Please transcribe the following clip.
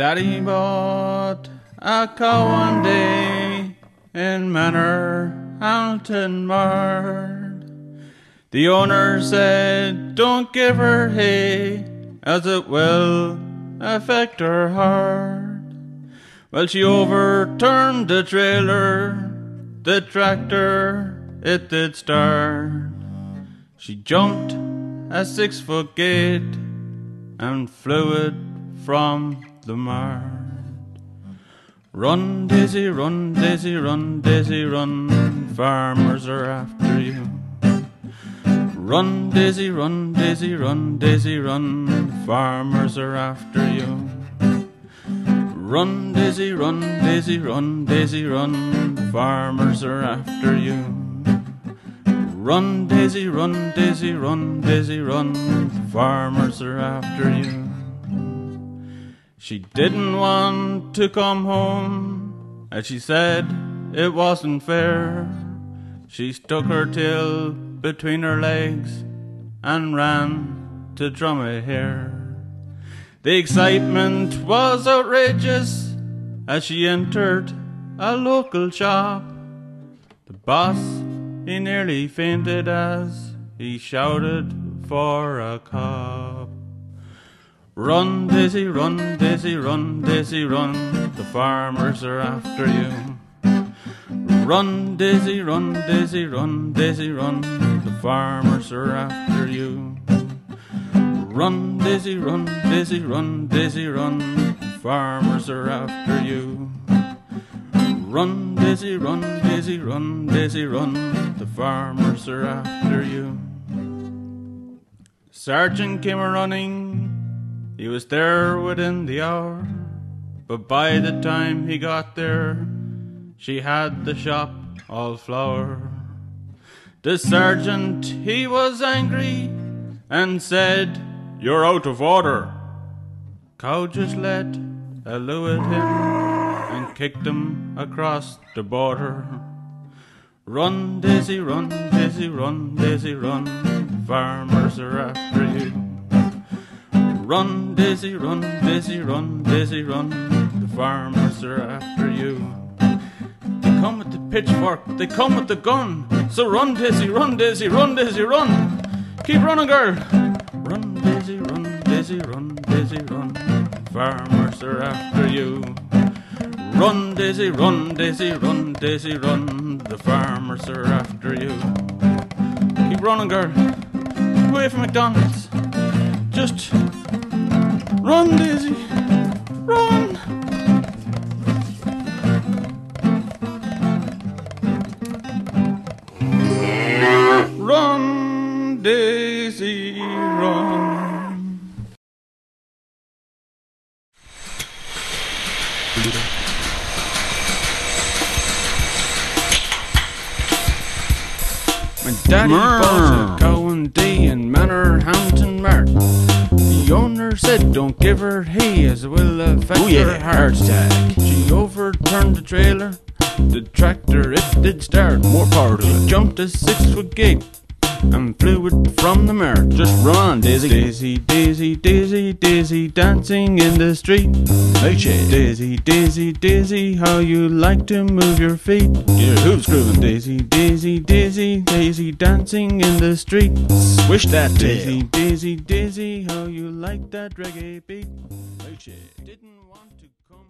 Daddy bought a cow one day in Manor, Alton Mart. The owner said, don't give her hay, as it will affect her heart. Well, she overturned the trailer, the tractor, it did start. She jumped a 6-foot gate and flew it from the mart. Run, Daisy, run, Daisy, run, Daisy, run, farmers are after you. Run, Daisy, run, Daisy, run, Daisy, run, farmers are after you. Run, Daisy, run, Daisy, run, Daisy, run, farmers are after you. Run, Daisy, run, Daisy, run, Daisy, run, farmers are after you. She didn't want to come home, and she said it wasn't fair. She stuck her tail between her legs and ran to Drumahair. The excitement was outrageous as she entered a local shop. The boss, he nearly fainted as he shouted for a cop. Run, Daisy, run, Daisy, run, Daisy, run, the farmers are after you. Run, Daisy, run, Daisy, run, Daisy, run, the farmers are after you. Run, Daisy, run, Daisy, run, Daisy, run, the farmers are after you. Run, Daisy, run, Daisy, run, Daisy, run, the farmers are after you. Sergeant came a-running, he was there within the hour, but by the time he got there, she had the shop all flour. The sergeant, he was angry and said, you're out of order. Cow just let a loo at him and kicked him across the border. Run, Daisy, run, Daisy, run, Daisy, run, farmers are after you. Run, Daisy, run, Daisy, run, Daisy, run, the farmers are after you. They come with the pitchfork, they come with the gun, so run, Daisy, run, Daisy, run, Daisy, run. Keep running, girl. Run, Daisy, run, Daisy, run, Daisy, run, the farmers are after you. Run, Daisy, run, Daisy, run, Daisy, run, the farmers are after you. Keep running, girl. Away from McDonald's. Just run, Daisy, run! Run, Daisy, run! When Daddy bought a cow one day in Manor, Hampton Mart, the owner said, don't give her hay, as it will affect her heart. She overturned the trailer, the tractor, it did start. More power to it. Jumped a 6-foot gate and flew it from the mare. Just run, Daisy. Daisy, Daisy, Daisy, Daisy, dancing in the street. Daisy, Daisy, Daisy, how you like to move your feet. Your hooves grooving. Daisy, Daisy, Daisy, Daisy, dancing in the street. Swish that Daisy, Daisy, Daisy, how you like that reggae beat. Didn't want to come.